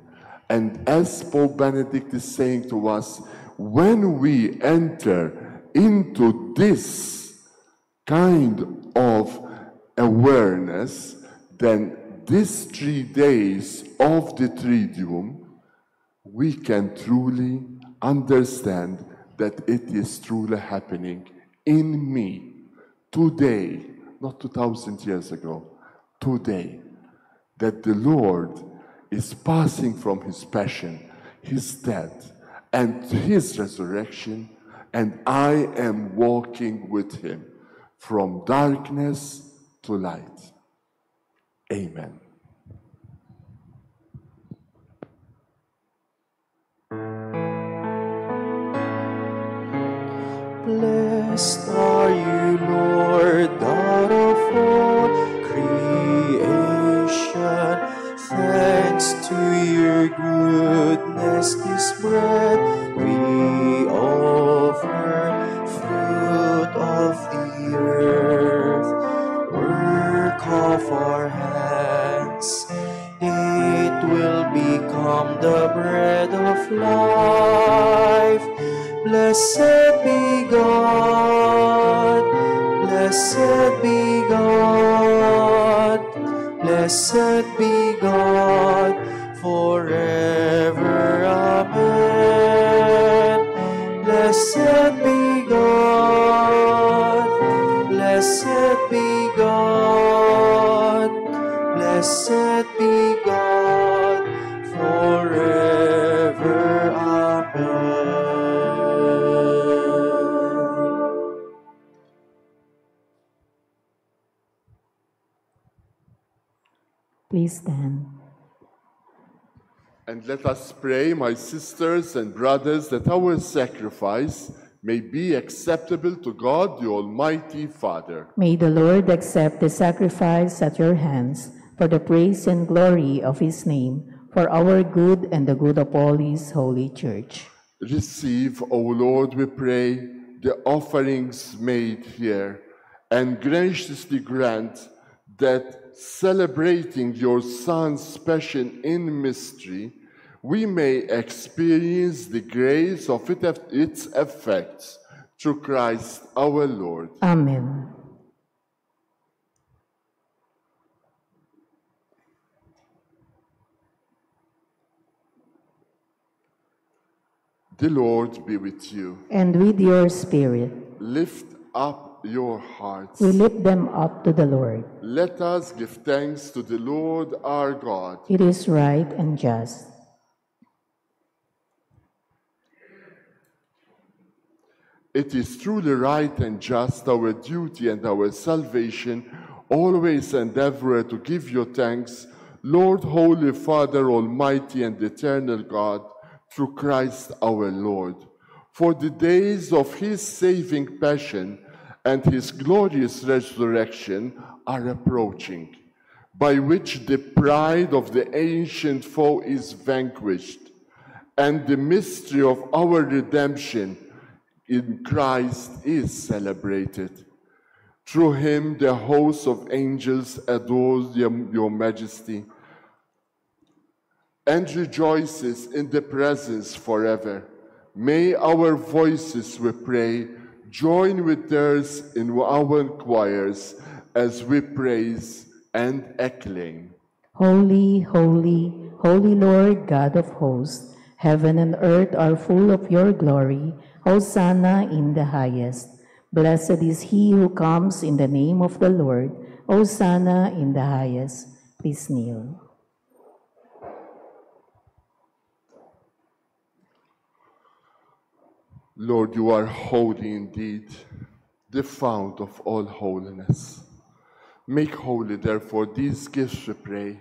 And as Pope Benedict is saying to us, when we enter into this kind of awareness, then these three days of the Triduum, we can truly understand that it is truly happening in me today, not two thousand years ago, today, that the Lord is passing from his passion, his death, and his resurrection, and I am walking with him. From darkness to light. Amen. Blessed are you, Lord, God of all creation. Thanks to your goodness, this bread we offer, fruit of the earth, work of our hands, it will become the bread of life. Blessed be God, blessed be God, blessed be God, forever. Amen. Blessed be God, blessed be God, blessed be God, forever. Amen. Please stand. And let us pray, my sisters and brothers, that our sacrifice may be acceptable to God, the Almighty Father. May the Lord accept the sacrifice at your hands for the praise and glory of his name, for our good and the good of all his holy church. Receive, O Lord, we pray, the offerings made here, and graciously grant that, celebrating your Son's passion in mystery, we may experience the grace of it, its effects through Christ our Lord. Amen. The Lord be with you. And with your spirit. Lift up your hearts. We lift them up to the Lord. Let us give thanks to the Lord our God. It is right and just. It is truly right and just, our duty and our salvation, always endeavor to give you thanks, Lord, Holy Father, Almighty and Eternal God, through Christ our Lord, for the days of his saving passion and his glorious resurrection are approaching, by which the pride of the ancient foe is vanquished, and the mystery of our redemption in Christ is celebrated. Through him the hosts of angels adore your majesty, and rejoices in the presence forever. May our voices, we pray, join with theirs in our choirs as we praise and acclaim. Holy, holy, holy Lord, God of hosts, heaven and earth are full of your glory. Hosanna in the highest. Blessed is he who comes in the name of the Lord. Hosanna in the highest. Please kneel. Lord, you are holy indeed, the fount of all holiness. Make holy, therefore, these gifts, we pray,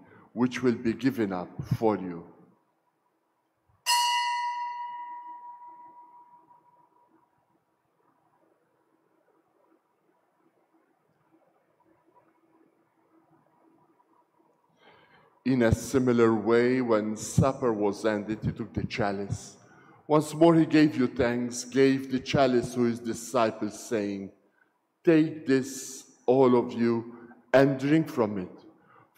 which will be given up for you." In a similar way, when supper was ended, he took the chalice. Once more he gave you thanks, gave the chalice to his disciples, saying, "Take this, all of you, and drink from it,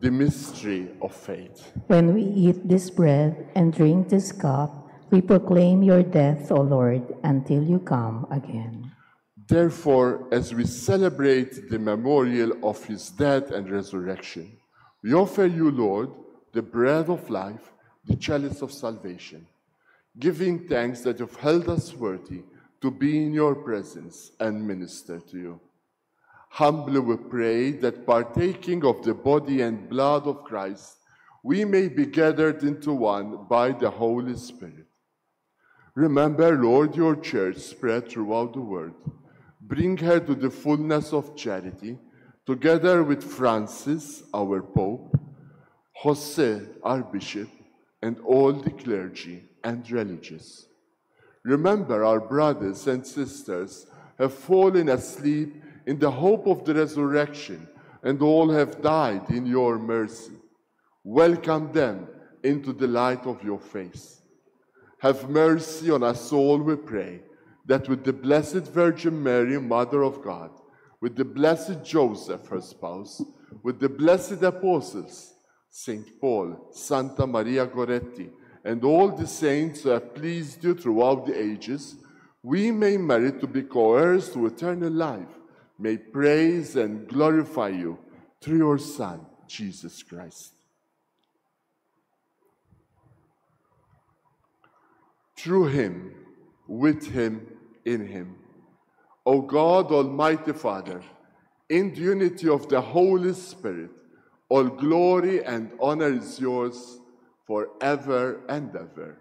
The mystery of faith. When we eat this bread and drink this cup, we proclaim your death, O Lord, until you come again. Therefore, as we celebrate the memorial of his death and resurrection, we offer you, Lord, the bread of life, the chalice of salvation, giving thanks that you've held us worthy to be in your presence and minister to you. Humbly we pray that, partaking of the body and blood of Christ, we may be gathered into one by the Holy Spirit. Remember, Lord, your church spread throughout the world. Bring her to the fullness of charity, together with Francis, our Pope, Jose, our Bishop, and all the clergy and religious. Remember our brothers and sisters who have fallen asleep in the hope of the resurrection, and all have died in your mercy. Welcome them into the light of your face. Have mercy on us all, we pray, that with the Blessed Virgin Mary, Mother of God, with the blessed Joseph, her spouse, with the blessed apostles, Saint Paul, Santa Maria Goretti, and all the saints who have pleased you throughout the ages, we may merit to be coerced to eternal life, may praise and glorify you through your Son, Jesus Christ. Through him, with him, in him, O God, Almighty Father, in the unity of the Holy Spirit, all glory and honor is yours forever and ever.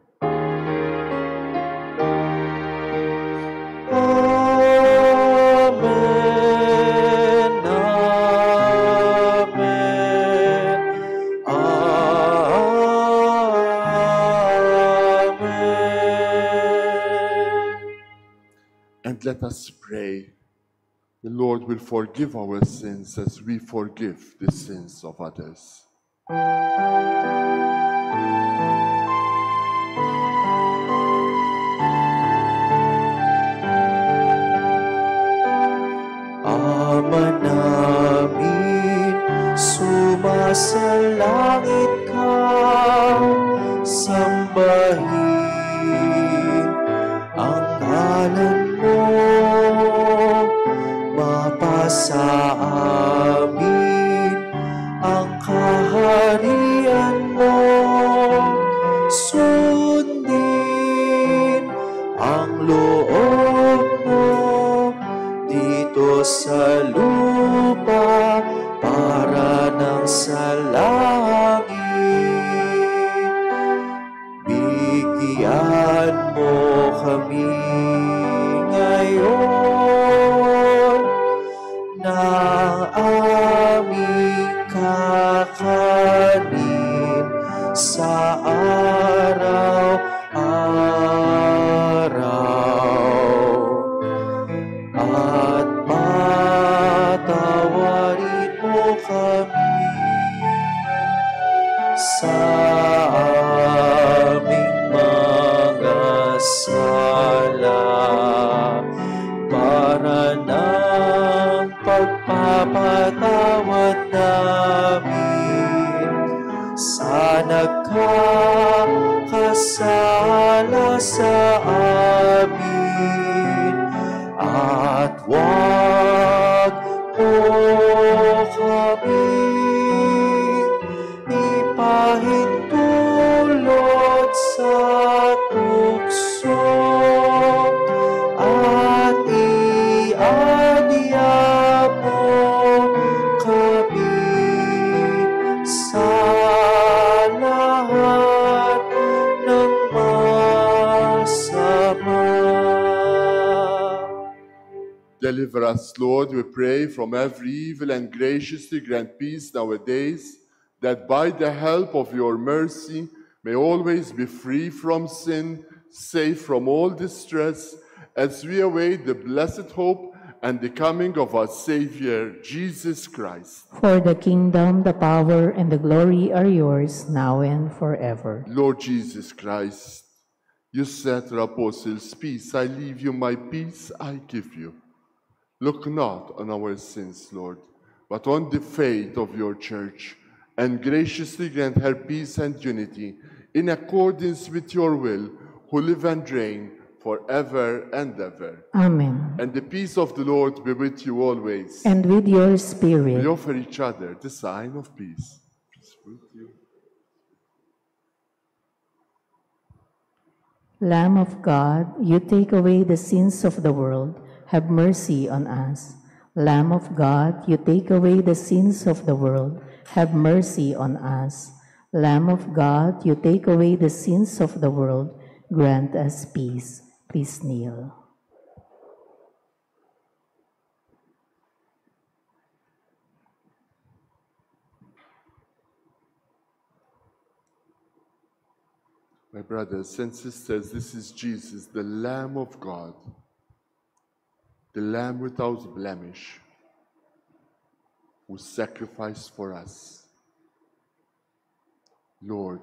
Let us pray. The Lord will forgive our sins as we forgive the sins of others. Amanamin, sumasa langit ka, sambahin ang ngalan sa amin ang kaharian mo, sundin ang loob mo dito sa lupa para ng sa langit. Bigyan mo kami ngayon aming kakanin sa araw-araw at patawarin mo kami sa aming mga sala para na pagpapatawad namin sa nagkakasala sa amin at huwag mo kami ipahintulot sa tukso. Deliver us, Lord, we pray, from every evil, and graciously grant peace nowadays, that by the help of your mercy may always be free from sin, safe from all distress, as we await the blessed hope and the coming of our Savior, Jesus Christ. For the kingdom, the power, and the glory are yours, now and forever. Lord Jesus Christ, you said to your apostles, peace I leave you, my peace I give you. Look not on our sins, Lord, but on the faith of your church, and graciously grant her peace and unity in accordance with your will, who live and reign forever and ever. Amen. And the peace of the Lord be with you always. And with your spirit. We offer each other the sign of peace. Peace with you. Lamb of God, you take away the sins of the world. Have mercy on us. Lamb of God, you take away the sins of the world. Have mercy on us. Lamb of God, you take away the sins of the world. Grant us peace. Please kneel. My brothers and sisters, this is Jesus, the Lamb of God, the Lamb without blemish, who sacrificed for us. Lord,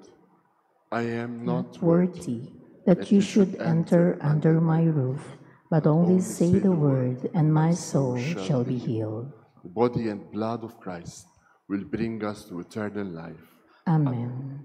I am not worthy that you should enter under my roof, but only say the word, and my soul shall be healed. The body and blood of Christ will bring us to eternal life. Amen. Amen.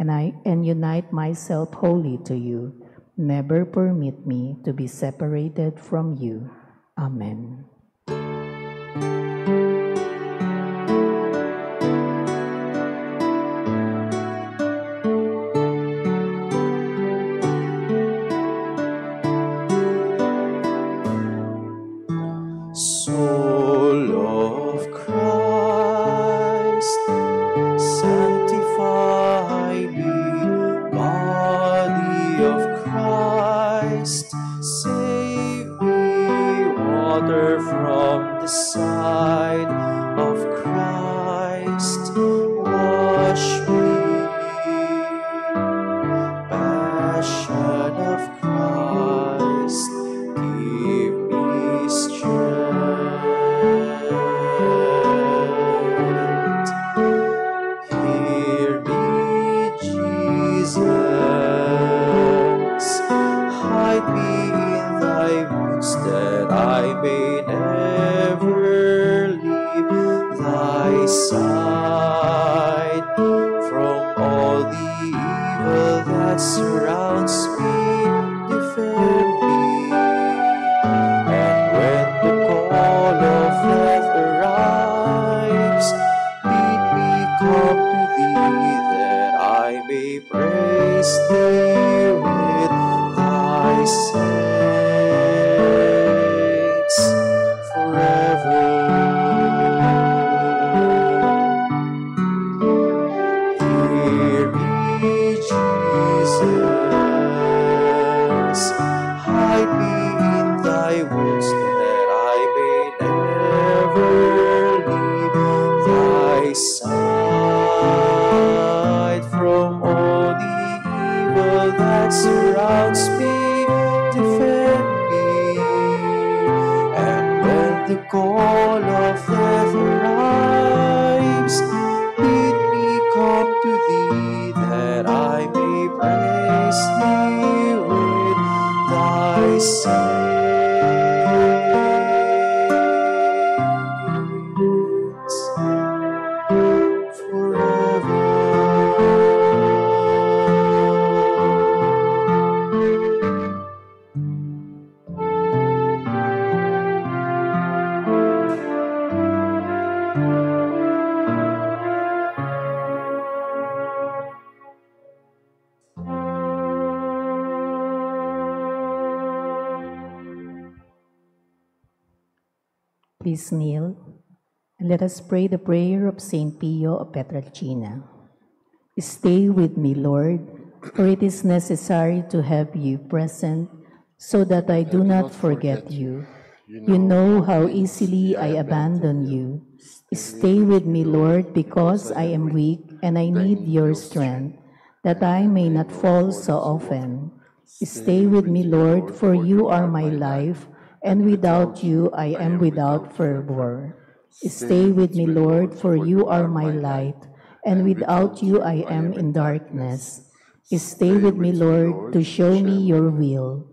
and I and unite myself wholly to you. Never permit me to be separated from you. Amen. Please kneel, and let us pray the prayer of Saint Pio of Pietrelcina. Stay with me, Lord, for it is necessary to have you present so that I do not forget you. You know how easily I abandon you. Stay with me, Lord, because I am weak and I need your strength, that I may not fall so often. Stay with me, Lord, for you are my life, and without you I am without fervor. Stay with me, Lord, for you are my light, and without you I am in darkness. Stay with me, Lord, to show me your will.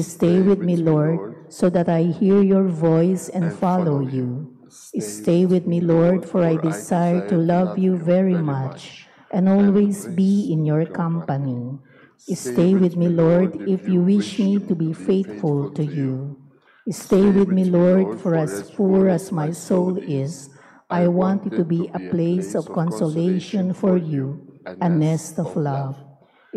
Stay with me, Lord, so that I hear your voice and follow you. Stay with me, Lord, for I desire to love you very much, and always be in your company. Stay with me, Lord, if you wish me to be faithful to you. Stay with me, Lord, for as poor as my soul is, I want it to be a place of consolation for you, a nest of love.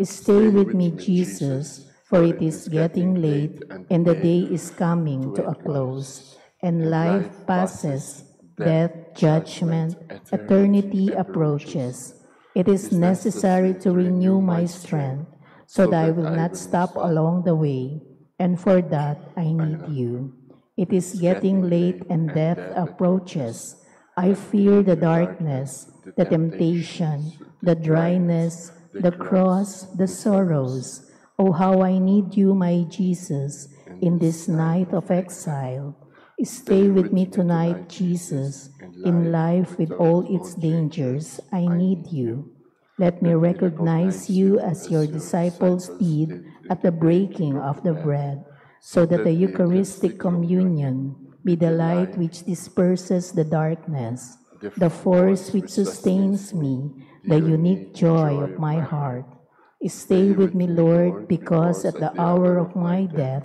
Stay with me, Jesus, for it is getting late and the day is coming to a close, and life passes, death, judgment, eternity approaches. It is necessary to renew my strength, so that I will not stop along the way. And for that, I need you. It is getting late and death approaches. I fear the darkness, the temptation, the dryness, the cross, the sorrows. Oh, how I need you, my Jesus, in this night of exile. Stay with me tonight, Jesus, in life with all its dangers. I need you. Let me recognize you as your disciples did at the breaking of the bread, so that the Eucharistic communion be the light which disperses the darkness, the force which sustains me, the unique joy of my heart. Stay with me, Lord, because at the hour of my death,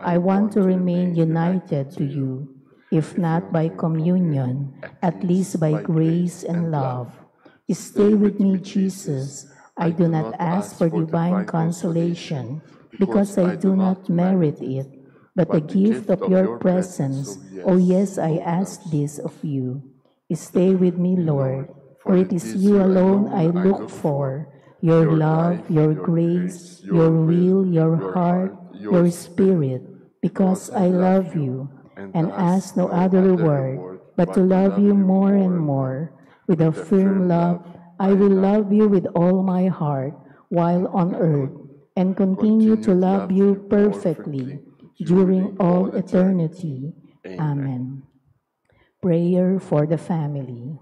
I want to remain united to you, if not by communion, at least by grace and love. Stay with me, Jesus. I do not ask for divine consolation, because I do not merit it, but the gift of your presence. Oh yes, I ask this of you. Stay with me, Lord, for it is you alone I look for, your love, your grace, your will, your heart, your spirit, because I love you and ask no other reward but to love you more and more. With a firm love, I will love you with all my heart while on earth, and continue to love you perfectly during all eternity. Amen. Prayer for the family.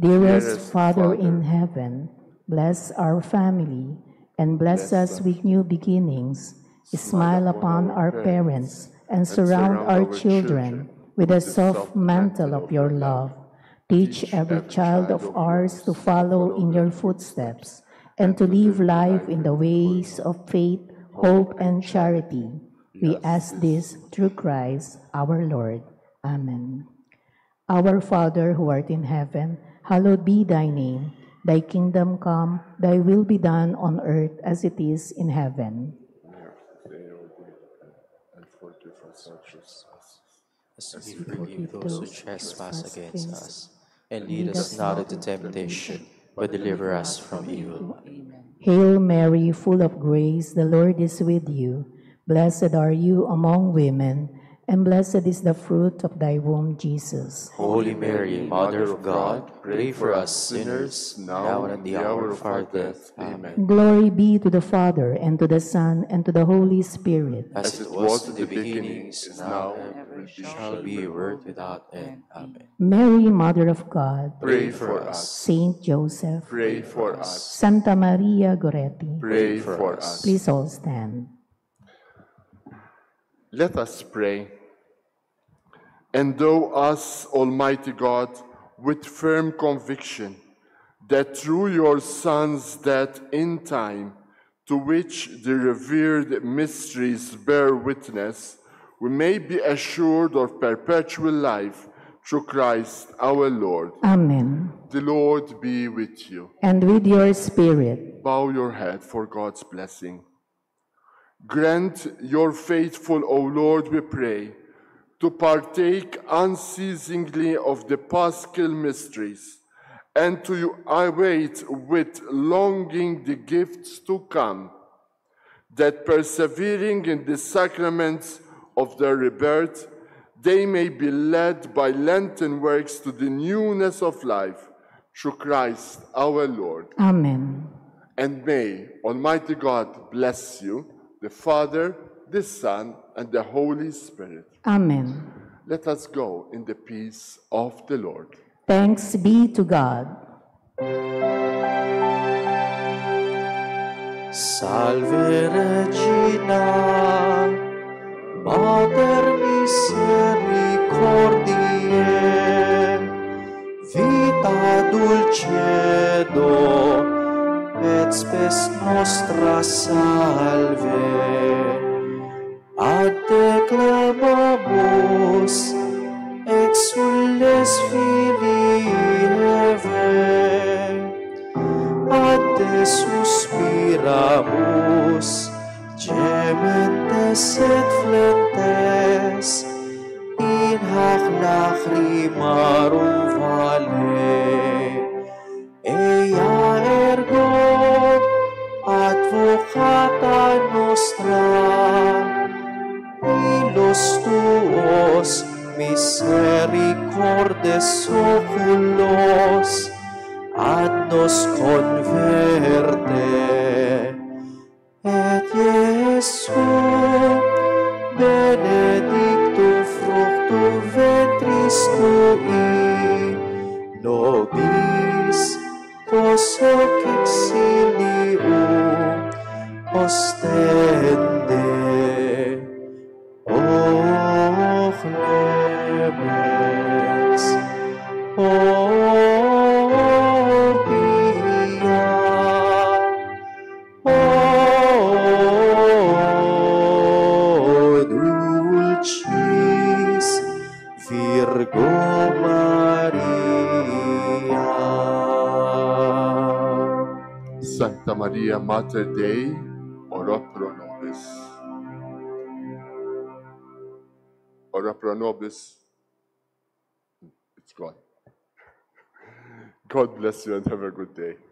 Dearest Father in heaven, bless our family and bless us with new beginnings. Smile upon our parents and surround our children with a soft mantle of your love. Teach every child of ours to follow in your footsteps and to live life in the ways of faith, hope, and charity. We ask this through Christ our Lord. Amen. Our Father, who art in heaven, hallowed be thy name. Thy kingdom come, thy will be done on earth as it is in heaven. As we forgive those who trespass against us, and lead us not into temptation, but deliver us from evil. Hail Mary, full of grace, the Lord is with you. Blessed are you among women, and blessed is the fruit of thy womb, Jesus. Holy Mary, Mother of God, pray for us sinners, now and at the hour of our death. Amen. Glory be to the Father, and to the Son, and to the Holy Spirit. As it was in the beginning, is now, and ever shall be, a word without end. Amen. Mary, Mother of God, pray for us. Saint Joseph, pray for us. Santa Maria Goretti, pray for us. Please all stand. Let us pray. Endow us, Almighty God, with firm conviction that through your Son's death in time, to which the revered mysteries bear witness, we may be assured of perpetual life through Christ our Lord. Amen. The Lord be with you. And with your spirit. Bow your head for God's blessing. Grant your faithful, O Lord, we pray, to partake unceasingly of the Paschal mysteries, and to await with longing the gifts to come, that persevering in the sacraments of their rebirth, they may be led by Lenten works to the newness of life, through Christ our Lord. Amen. And may Almighty God bless you, the Father, the Son, and the Holy Spirit. Amen. Let us go in the peace of the Lord. Thanks be to God. Salve Regina, Mater Misericordiae, Vita Dulcedo, et spes nostra salve. Ad te clamamus, exules filii levae. Ad te suspiramus, gementes et flentes, in hac lacrimarum vale. Eia ergo advocata nostra, illos tuos misericordes oculos ad nos converte, et posso exilio ostende o clemens o pia o dulcis Virgo Santa Maria, Mater Dei, ora pro nobis. Ora pro nobis. It's gone. God bless you and have a good day.